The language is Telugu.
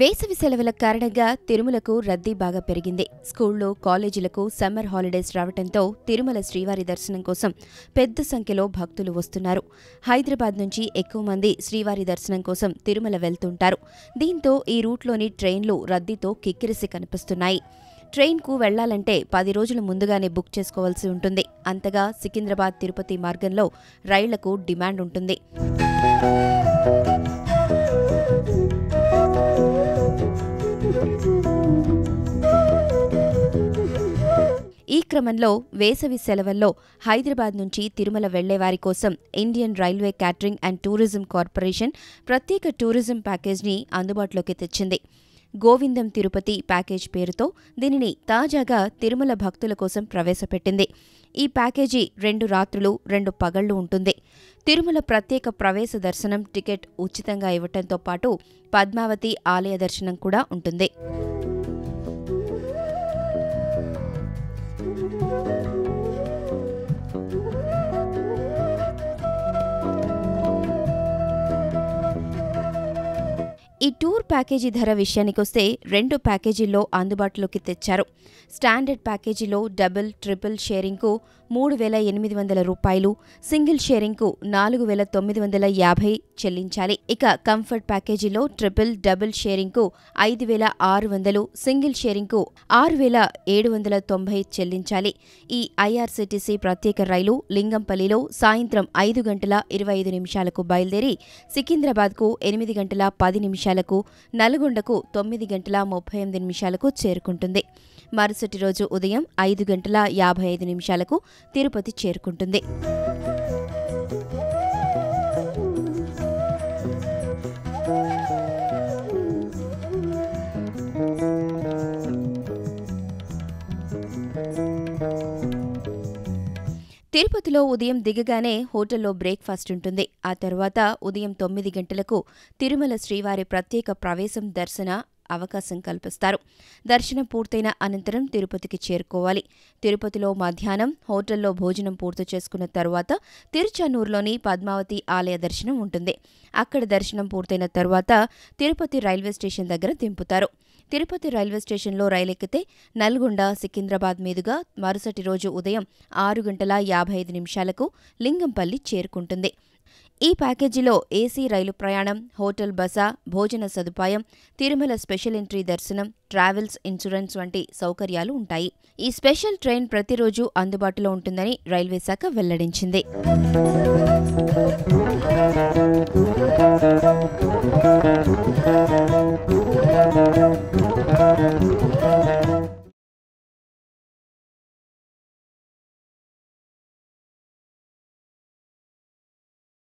వేసవి సెలవుల కారణంగా తిరుమలకు రద్దీ బాగా పెరిగింది. స్కూల్లో, కాలేజీలకు సమ్మర్ హాలిడేస్ రావడంతో తిరుమల శ్రీవారి దర్శనం కోసం పెద్ద సంఖ్యలో భక్తులు వస్తున్నారు. హైదరాబాద్ నుంచి ఎక్కువ మంది శ్రీవారి దర్శనం కోసం తిరుమల వెళ్తుంటారు. దీంతో ఈ రూట్లోని ట్రైన్లు రద్దీతో కిక్కిరిసి కనిపిస్తున్నాయి. ట్రైన్కు వెళ్లాలంటే 10 రోజులు ముందుగానే బుక్ చేసుకోవాల్సి ఉంటుంది. అంతగా సికింద్రాబాద్ తిరుపతి మార్గంలో రైళ్లకు డిమాండ్ ఉంటుంది. ఈ క్రమంలో వేసవి సెలవుల్లో హైదరాబాద్ నుంచి తిరుమల వెళ్లేవారి కోసం Indian railway catering and tourism corporation ప్రత్యేక టూరిజం ప్యాకేజీని అందుబాటులోకి తెచ్చింది. గోవిందం తిరుపతి ప్యాకేజ్ పేరుతో దీనిని తాజాగా తిరుమల భక్తుల కోసం ప్రవేశపెట్టింది. ఈ ప్యాకేజీ 2 రాత్రులు 2 పగళ్లు ఉంటుంది. తిరుమల ప్రత్యేక ప్రవేశ దర్శనం టికెట్ ఉచితంగా ఇవ్వటంతో పాటు పద్మావతి ఆలయ దర్శనం కూడా ఉంటుంది. ఈ టూర్ ప్యాకేజీ ధర విషయానికొస్తే 2 ప్యాకేజీల్లో అందుబాటులోకి తెచ్చారు. స్టాండర్డ్ ప్యాకేజీలో డబుల్, ట్రిపుల్ షేరింగ్కు 3,800 రూపాయలు, సింగిల్ షేరింగ్కు 4,950 చెల్లించాలి. ఇక కంఫర్ట్ ప్యాకేజీలో ట్రిపుల్, డబుల్ షేరింగ్కు 5,600, సింగిల్ షేరింగ్కు 6,790 చెల్లించాలి. ఈ IRCTC ప్రత్యేక రైలు లింగంపల్లిలో సాయంత్రం 5:25 బయలుదేరి సికింద్రాబాద్కు 8:10, నల్గొండకు 9:38 చేరుకుంటుంది. మరుసటి రోజు ఉదయం 5:55 తిరుపతి చేరుకుంటుంది. తిరుపతిలో ఉదయం దిగగానే హోటల్లో బ్రేక్ఫాస్ట్ ఉంటుంది. ఆ తర్వాత ఉదయం 9 గంటలకు తిరుమల శ్రీవారి ప్రత్యేక ప్రవేశం దర్శన అవకాశం కల్పిస్తారు. దర్శనం పూర్తయిన అనంతరం తిరుపతికి చేరుకోవాలి. తిరుపతిలో మధ్యాహ్నం హోటల్లో భోజనం పూర్తి చేసుకున్న తర్వాత తిరుచానూరులోని పద్మావతి ఆలయ దర్శనం ఉంటుంది. అక్కడ దర్శనం పూర్తయిన తర్వాత తిరుపతి రైల్వే స్టేషన్ దగ్గర దింపుతారు. తిరుపతి రైల్వే స్టేషన్లో రైలెక్కితే నల్గొండ, సికింద్రాబాద్ మీదుగా మరుసటి రోజు ఉదయం 6:55 లింగంపల్లి చేరుకుంటుంది. ఈ ప్యాకేజీలో ఏసీ రైలు ప్రయాణం, హోటల్ బస, భోజన సదుపాయం, తిరుమల స్పెషల్ ఎంట్రీ దర్శనం, ట్రావెల్స్ ఇన్సూరెన్స్ వంటి సౌకర్యాలు ఉంటాయి. ఈ స్పెషల్ ట్రైన్ ప్రతిరోజు అందుబాటులో ఉంటుందని రైల్వే శాఖ వెల్లడించింది.